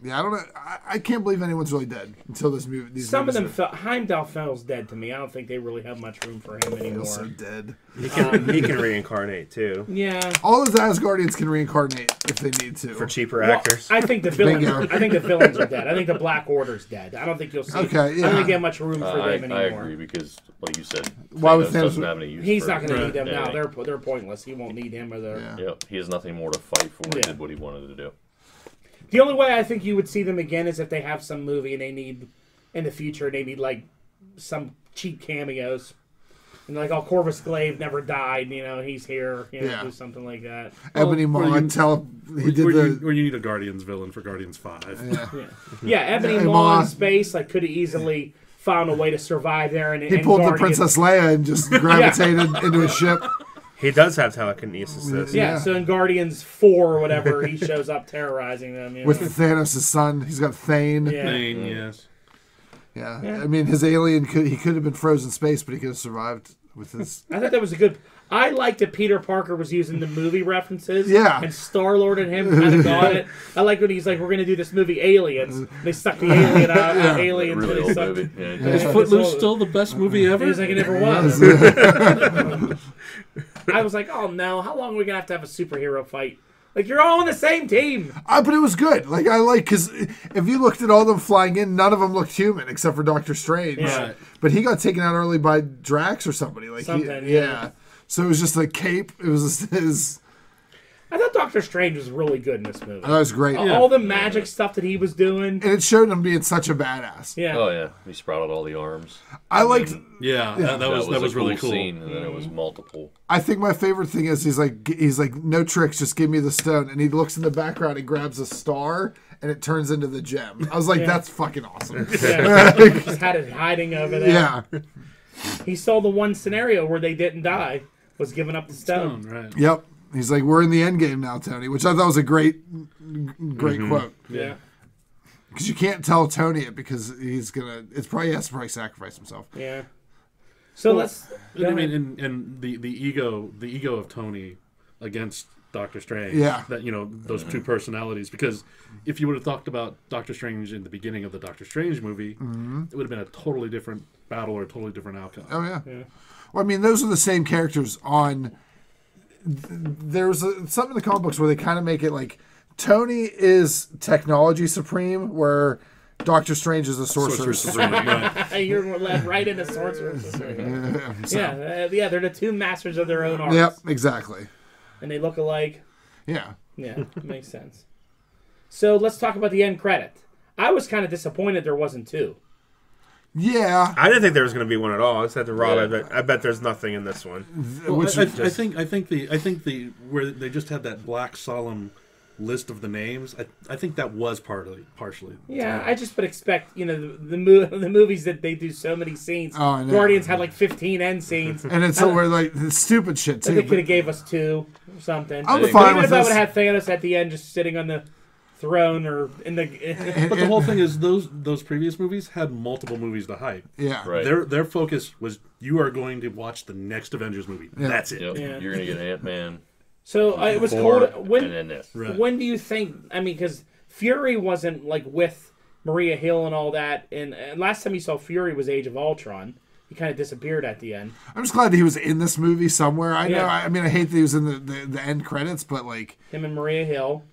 Yeah, I don't know. I can't believe anyone's really dead until this movie. Heimdall Fennell's dead to me. I don't think they really have much room for him anymore. He's so dead. He can reincarnate, too. Yeah. All those Asgardians can reincarnate if they need to. For cheaper actors. I think the villains are dead. I think the Black Order's dead. I don't think you'll see I don't think they have much room for them anymore. I agree because, like you said, Thanos doesn't have any use. He's not going to need them now. They're pointless. He won't need him. He has nothing more to fight for. He did what he wanted to do. The only way I think you would see them again is if they have some movie and they need, in the future, like some cheap cameos. And like, Corvus Glaive never died, you know, he's here, you know, do something like that. Ebony Maw, where you need a Guardians villain for Guardians 5. Ebony Maw in space, like, could have easily found a way to survive there. He pulled the Princess Leia and just gravitated into a ship. He does have telekinesis. So in Guardians 4 or whatever, he shows up terrorizing them. You know? With Thanos' son. He's got Thane. Thane, yes. Yeah. I mean, his alien could have been frozen in space, but he could have survived with his. I thought that was a good. I liked that Peter Parker was using the movie references. Yeah. And Star-Lord and him kind of got it. I like when he's like, we're going to do this movie, Aliens. They sucked the alien out. Yeah. Aliens really old sucked. Movie. Yeah, yeah. Is Footloose still the best movie ever? It's like it never was. I was like, oh no, how long are we going to have a superhero fight? Like, you're all on the same team. But it was good. Like, I like, because if you looked at all of them flying in, none of them looked human except for Doctor Strange. Yeah. But he got taken out early by Drax or somebody. Like, yeah. So it was just a cape. It was his. I thought Doctor Strange was really good in this movie. That was great. All the magic stuff that he was doing. And it showed him being such a badass. Yeah. Oh, yeah. He sprouted all the arms. I liked. That was really cool. Scene, and then it was multiple. I think my favorite thing is he's like, no tricks, just give me the stone. And he looks in the background and grabs a star, and it turns into the gem. I was like, that's fucking awesome. Yeah. He just had it hiding over there. Yeah. He saw the one scenario where they didn't die was giving up the stone. Right. Yep. He's like, we're in the end game now, Tony, which I thought was a great quote. Yeah. Because you can't tell Tony it because he's going to... He has to probably sacrifice himself. Yeah. So let's... I mean, and the ego of Tony against Doctor Strange. Yeah. That, you know, those two personalities. Because if you would have talked about Doctor Strange in the beginning of the Doctor Strange movie, it would have been a totally different battle or a totally different outcome. Oh, yeah. Well, I mean, those are the same characters on... There's something in the comic books where they kind of make it like Tony is technology supreme, where Doctor Strange is a sorcerer supreme. Right. You're led right into sorcerer supreme. Yeah, they're the two masters of their own arts. Yep, exactly. And they look alike. Yeah. Yeah, makes sense. So let's talk about the end credit. I was kind of disappointed there wasn't two. Yeah, I didn't think there was going to be one at all. I said to Rob, I bet there's nothing in this one. I think where they just had that black solemn list of the names. I think that was partially. Yeah, I just would expect the movies that they do so many scenes. Oh, I know. Guardians had like 15 end scenes, and it's somewhere like the stupid shit too. They could have gave us two or something. I'm fine with this. Even if I would have had Thanos at the end just sitting on the throne or in the but the whole thing is those previous movies had multiple movies to hype. Yeah, right. Their focus was you are going to watch the next Avengers movie. Yeah. That's it. Yep. Yeah. You're going to get Ant-Man. So it was cold. When do you think? I mean, because Fury wasn't like with Maria Hill and all that. And last time you saw Fury was Age of Ultron. He kind of disappeared at the end. I'm just glad that he was in this movie somewhere. I know. I mean, I hate that he was in the end credits, but like him and Maria Hill.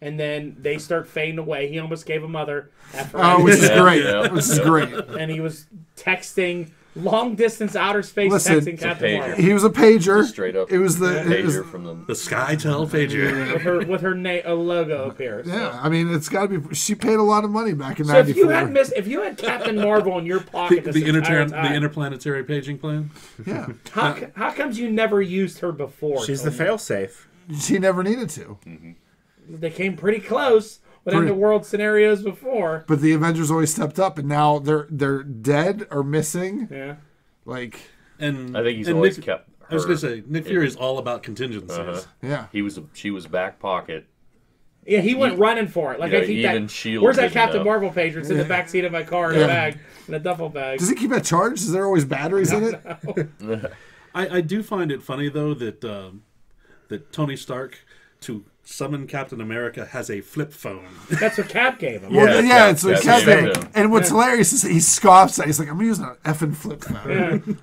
And then they start fading away. He almost gave a mother. Which is great. Yeah. Which is great. And he was texting long-distance outer space. Listen, texting Captain Marvel. He was a pager. Just straight up. It was the pager from the SkyTel pager. With her logo up here. So. Yeah, I mean, it's got to be... She paid a lot of money back in 94. So if you had Captain Marvel in your pocket the interplanetary paging plan? Yeah. How comes you never used her before? She's the fail-safe. She never needed to. Mm-hmm. They came pretty close within the world scenarios before. But the Avengers always stepped up, and now they're dead or missing. Yeah, like and I think he's always kept. I was gonna say Nick Fury is all about contingencies. Yeah, she was back pocket. Yeah, he went running for it. Like I keep that. Where's that Captain Marvel pager? It's in the back seat of my car in a bag, in a duffel bag. Does he keep that charged? Is there always batteries in it? I do find it funny though that that Tony Stark to summon Captain America has a flip phone. That's what Cap gave him. Well, yeah, it's what Cap gave him. And what's hilarious is he scoffs at it. He's like, I'm using an effing flip phone. Yeah.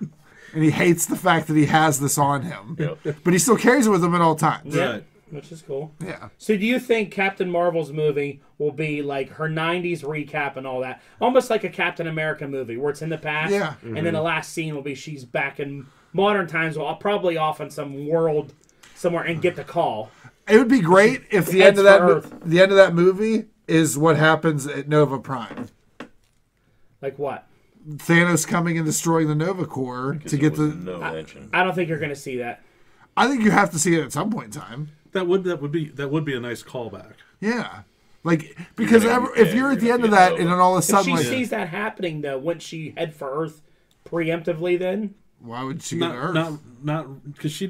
And he hates the fact that he has this on him. Yeah. But he still carries it with him at all times. Yeah. Right. Which is cool. Yeah. So do you think Captain Marvel's movie will be like her 90s recap and all that? Almost like a Captain America movie where it's in the past. Yeah. Mm-hmm. And then the last scene will be she's back in modern times, well, probably off on some world somewhere and get the call. It would be great if the end of that movie is what happens at Nova Prime. Like what? Thanos coming and destroying the Nova Core to get the. No I don't think you're going to see that. I think you have to see it at some point in time. That would be a nice callback. Yeah, like because if you're at the end of that and then all of a sudden she sees that happening though, wouldn't she head for Earth preemptively then? Why would she go to Earth? Not because she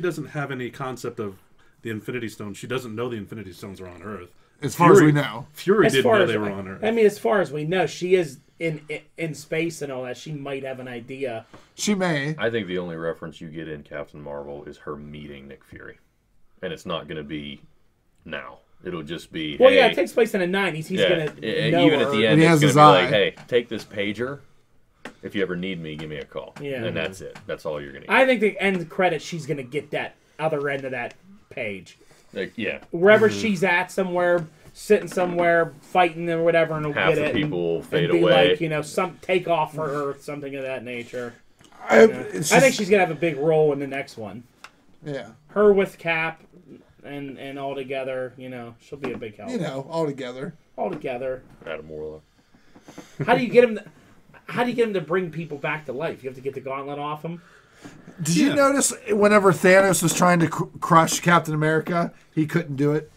doesn't have any concept of the Infinity Stones. She doesn't know the Infinity Stones are on Earth. As far as we know. Fury didn't know they were on Earth. I mean, as far as we know, she is in space and all that. She might have an idea. She may. I think the only reference you get in Captain Marvel is her meeting Nick Fury. And it's not going to be now. It'll just be, well, hey, yeah, it takes place in the 90s. He's going to know even her. At the end, he's going to be like, hey, take this pager. If you ever need me, give me a call. Yeah. And that's it. That's all you're going to get. I think the end credit, she's going to get that other end of that page. Like, yeah. Wherever she's at, somewhere, sitting somewhere, fighting or whatever, and half get it. Half the people and, fade and be away. Like, you know, some take off for her, something of that nature. I think she's going to have a big role in the next one. Yeah. Her with Cap and all together, you know, she'll be a big help. You know, all together. All together. Adam Warlock. How do you get him to bring people back to life? You have to get the gauntlet off him. Did you notice whenever Thanos was trying to crush Captain America, he couldn't do it?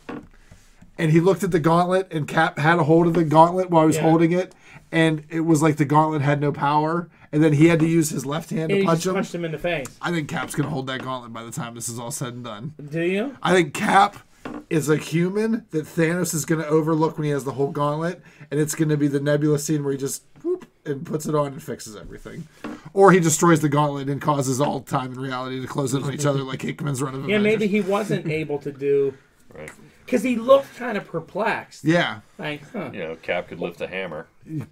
And he looked at the gauntlet, and Cap had a hold of the gauntlet while he was holding it, and it was like the gauntlet had no power, and then he had to use his left hand to punch him. Punched him in the face. I think Cap's going to hold that gauntlet by the time this is all said and done. Do you? I think Cap is a human that Thanos is going to overlook when he has the whole gauntlet, and it's going to be the Nebula scene where he just whoop, and puts it on and fixes everything. Or he destroys the gauntlet and causes all time and reality to close in on each other like Hickman's run of Avengers. Yeah, maybe he wasn't able to do... Right. Because he looked kind of perplexed. Yeah. Like, huh. You know, Cap could lift a hammer. Yeah.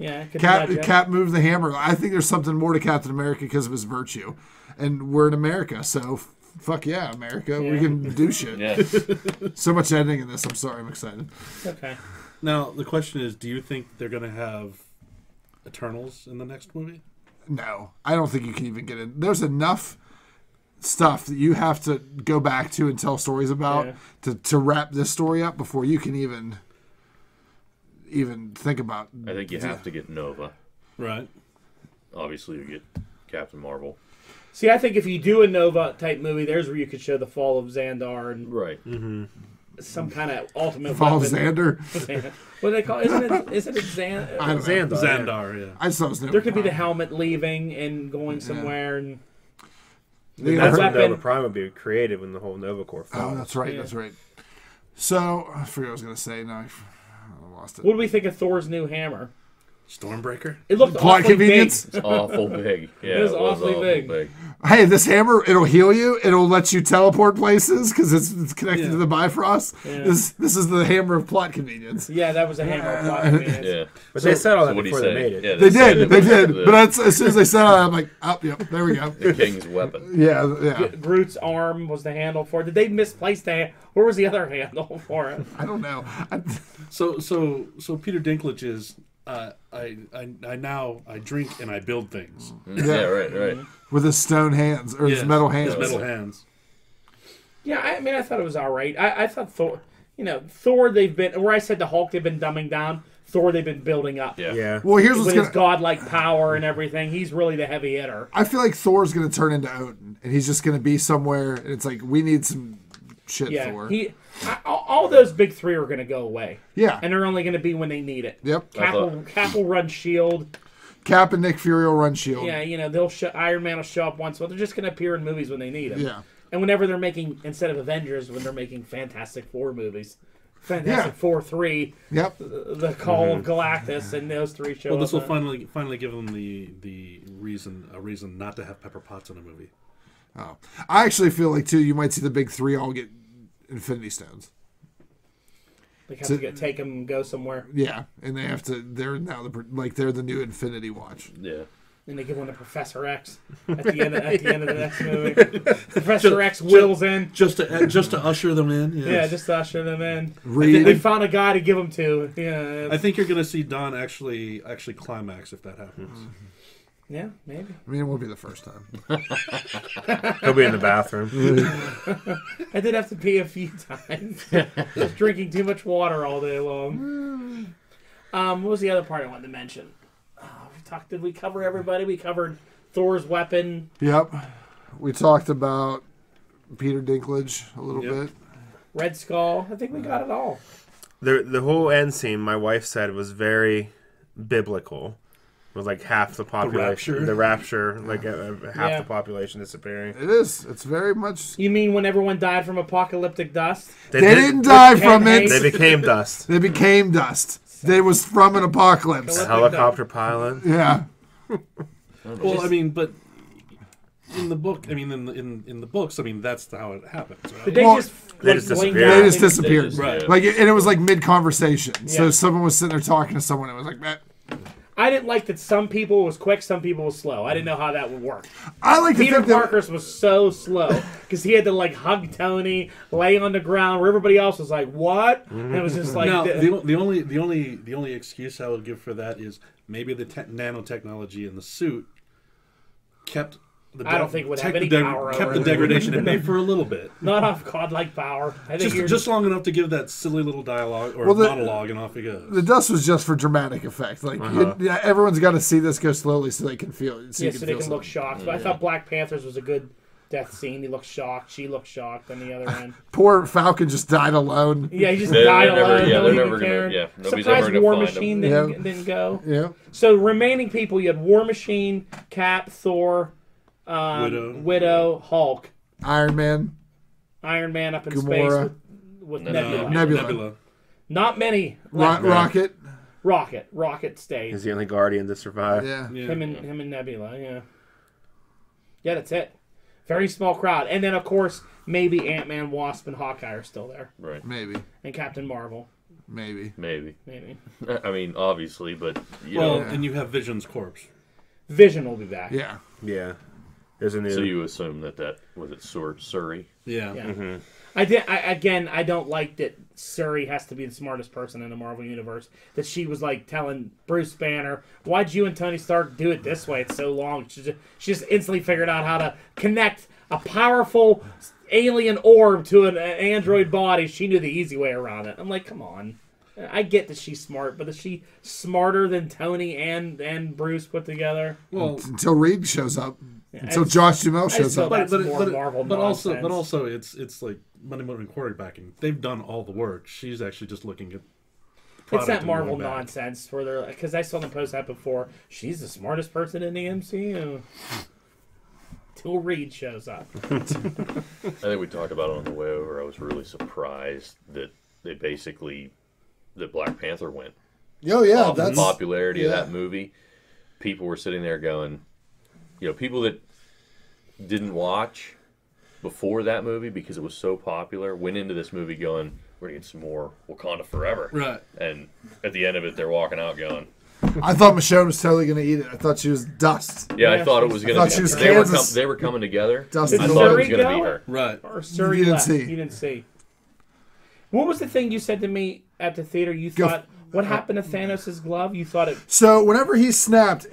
Cap moved the hammer. I think there's something more to Captain America because of his virtue. And we're in America, so fuck yeah, America. Yeah. We can do shit. So much editing in this. I'm sorry. I'm excited. Okay. Now, the question is, do you think they're going to have Eternals in the next movie? No. I don't think you can even get it. There's enough stuff that you have to go back to and tell stories about to wrap this story up before you can even think about. I think you have to get Nova. Right. Obviously, you get Captain Marvel. See, I think if you do a Nova-type movie, there's where you could show the fall of Xandar and some kind of ultimate fall weapon. Of Xander? What do they call it? Isn't it Xandar? Xandar, yeah. I just thought it was Nova. There could be the helmet leaving and going somewhere and... That's what Nova Prime would be created when the whole Nova Corps fell. Oh, that's right, that's right. So, I forgot what I was going to say. Now I lost it. What do we think of Thor's new hammer? Stormbreaker? It looked awfully big. It's awful big. Yeah, it was awfully big. Hey, this hammer, it'll heal you. It'll let you teleport places because it's connected to the Bifrost. Yeah. This is the hammer of plot convenience. Yeah, that was a hammer of plot convenience. Yeah. But they said all that before they made it. Yeah, they did. But as soon as they said all that, I'm like, oh, yep, there we go. The king's weapon. Yeah. Groot's arm was the handle for it. Did they misplace the handle? Where was the other handle for it? I don't know. So Peter Dinklage is... I drink and I build things. Yeah, right. With his stone hands or his metal hands. His metal hands. Yeah, I mean, I thought it was all right. I thought Thor, you know, Thor. They've been where I said the Hulk. They've been dumbing down. Thor, they've been building up. Yeah. Well, here's what's his godlike power and everything. He's really the heavy hitter. I feel like Thor's going to turn into Odin, and he's just going to be somewhere. And it's like we need some shit. Yeah, Thor. All those big three are going to go away. Yeah. And they're only going to be when they need it. Yep. Cap will run S.H.I.E.L.D. Cap and Nick Fury will run S.H.I.E.L.D. Yeah, you know, Iron Man will show up once, but they're just going to appear in movies when they need them. Yeah. And whenever they're making, instead of Avengers, when they're making Fantastic Four movies. Fantastic Four, 3. Yep. The Call of Galactus, and those three show up. Well, this will finally give them a reason not to have Pepper Potts in a movie. Oh. I actually feel like, too, you might see the big three all get Infinity Stones. They have to take them and go somewhere. Yeah, and they have to. They're now they're the new Infinity Watch. Yeah, and they give one to Professor X at the end. At the end of the next movie, Professor X wheels in just to usher them in. Yes. Yeah, just to usher them in. They found a guy to give them to. Yeah, I think you're going to see Don actually climax if that happens. Mm-hmm. Yeah, maybe. I mean, it won't be the first time. He'll be in the bathroom. I did have to pee a few times. Just drinking too much water all day long. What was the other part I wanted to mention? Did we cover everybody? We covered Thor's weapon. Yep. We talked about Peter Dinklage a little bit. Red Skull. I think we got it all. The whole end scene, my wife said, was very biblical. was like half the population. The rapture. Like half the population disappearing. It is. It's very much. You mean when everyone died from apocalyptic dust? They didn't die from it. They became dust. They became dust. They was from an apocalypse. A helicopter pilot. Yeah. Well, I mean, but in the book, I mean, in the books, I mean, that's how it happens, right? They just disappeared. Right. Like, and it was like mid-conversation. Yeah. So someone was sitting there talking to someone, and it was like, eh. I didn't like that some people was quick, some people was slow. I didn't know how that would work. I like Peter Parker's was so slow because he had to like hug Tony, lay on the ground where everybody else was like, "What?" And it was just like now, the only excuse I would give for that is maybe the nanotechnology in the suit kept. I don't think it would have any power. Kept the degradation in there for a little bit. Not off godlike power. I think just long enough to give that silly little dialogue or monologue, and off he goes. The dust was just for dramatic effect. Like everyone's got to see this go slowly so they can feel it. So they can look shocked. But I thought Black Panther's was a good death scene. He looked shocked. She looked shocked on the other end. Poor Falcon just died alone. Yeah, he just died alone. Yeah, they're never going to. Surprise War Machine didn't go. Yeah. So remaining people, you had War Machine, Cap, Thor. Widow, Hulk, Iron Man up in Gamora. Space with Nebula. Not many. Rocket stays. He's the only Guardian to survive. Yeah. Him and Nebula. Yeah, that's it. Very small crowd, and then of course maybe Ant-Man, Wasp, and Hawkeye are still there. Right. Maybe. And Captain Marvel. Maybe. I mean, obviously, but and you have Vision's corpse. Vision will be back. Yeah. So you assume that was it, Suri? Yeah. Mm-hmm. I don't like that Suri has to be the smartest person in the Marvel Universe. That she was like telling Bruce Banner, why'd you and Tony Stark do it this way? It's so long. She just instantly figured out how to connect a powerful alien orb to an android body. She knew the easy way around it. I'm like, come on. I get that she's smart, but is she smarter than Tony and Bruce put together? Well, until Reed shows up, until Josh Duhamel shows up. But also, it's like Monday morning quarterbacking. They've done all the work. She's actually just looking at. It's that Marvel nonsense because I saw them post that before. She's the smartest person in the MCU. Till Reed shows up. I think we talked about it on the way over. I was really surprised that they basically. That Black Panther went. Oh yeah, that's the popularity of that movie. People were sitting there going, people that didn't watch before that movie because it was so popular went into this movie going, we're gonna get some more Wakanda Forever. Right. And at the end of it, they're walking out going. I thought Michonne was totally gonna eat it. I thought she was dust. Yeah, I thought it was gonna. They were coming together. Dust. I thought it was gonna be her. Right. Or Suri You didn't see. What was the thing you said to me at the theater? You thought, what happened to Thanos' glove? You thought it... So, whenever he snapped,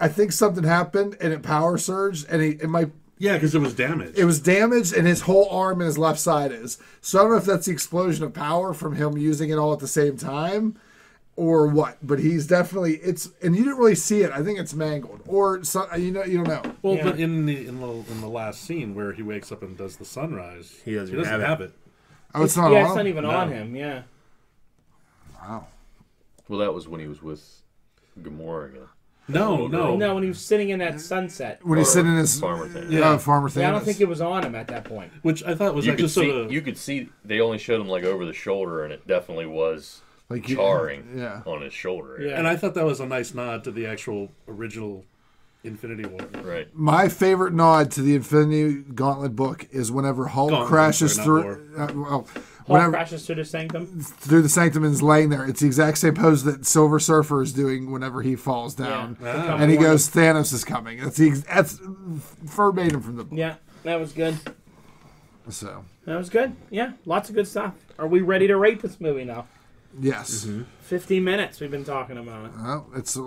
I think something happened, and it power surged, and it might... Yeah, because it was damaged. It was damaged, and his whole arm and his left side is. So, I don't know if that's the explosion of power from him using it all at the same time, or what. But he's definitely... And you didn't really see it. I think it's mangled. Or, you don't know. Well, but in the last scene where he wakes up and does the sunrise, he doesn't have it. Oh, it's not on him? Yeah, it's not even on him, yeah. Wow. Well, that was when he was with Gamora. No, when he was sitting in that sunset. When he's sitting in his... Farmer thing. Yeah, Farmer thing. I don't think it was on him at that point. Which I thought was You could see, they only showed him like over the shoulder, and it definitely was like charring on his shoulder. Yeah. And I thought that was a nice nod to the actual original... Infinity War. Right. My favorite nod to the Infinity Gauntlet book is whenever Hulk crashes through the Sanctum. Through the Sanctum and is laying there. It's the exact same pose that Silver Surfer is doing whenever he falls down. Yeah. And he goes, Thanos is coming. That's verbatim from the book. Yeah, that was good. Yeah, lots of good stuff. Are we ready to rate this movie now? Yes. Mm-hmm. 15 minutes we've been talking about it. Well, It's a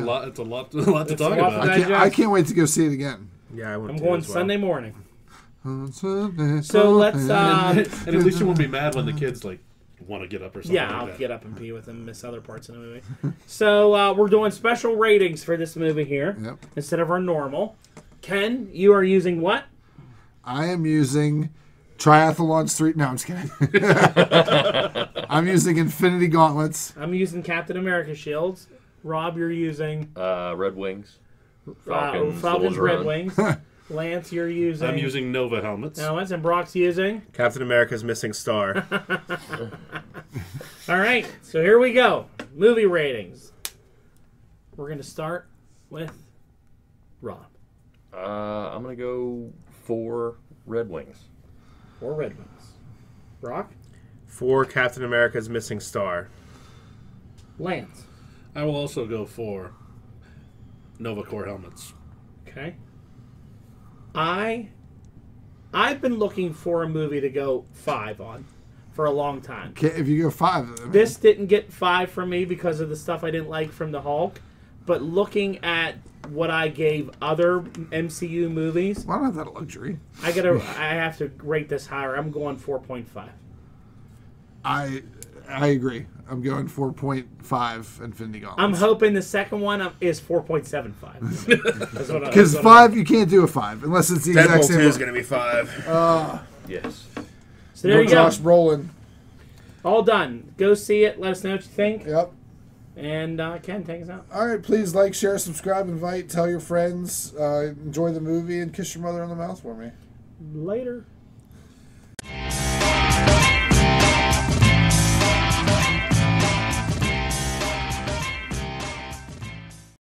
lot to talk about. I can't wait to go see it again. Yeah, I'm going Sunday morning. So let's... and at least you won't be mad when the kids want to get up or something. Yeah, I'll get up and pee with them and miss other parts of the movie. So we're doing special ratings for this movie here instead of our normal. Ken, you are using what? I am using... Triathlon Street. No, I'm just kidding. I'm using Infinity Gauntlets. I'm using Captain America shields. Rob, you're using? Red Wings. Falcons Red Wings. Lance, you're using? I'm using Nova helmets. Helmets, and Brock's using? Captain America's Missing Star. All right, so here we go. Movie ratings. We're going to start with Rob. I'm going to go 4 Red Wings. 4 Red Wings. Brock? 4 Captain America's Missing Star. Lance? I will also go 4 NovaCore helmets. Okay. I've been looking for a movie to go 5 on for a long time. If you go 5... I mean... This didn't get 5 from me because of the stuff I didn't like from the Hulk, but looking at what I gave other MCU movies... Well, I don't have that luxury. I have to rate this higher. I'm going 4.5. I agree. I'm going 4.5 Infinity Gauntlet. I'm hoping the second one is 4.75. Because 5, you can't do a 5 unless it's the Deadpool exact same. Deadpool 2 is going to be 5. Yes. So there you go. Josh Brolin. All done. Go see it. Let us know what you think. Yep. And Ken, take us out. All right. Please like, share, subscribe, invite, tell your friends. Enjoy the movie and kiss your mother on the mouth for me. Later.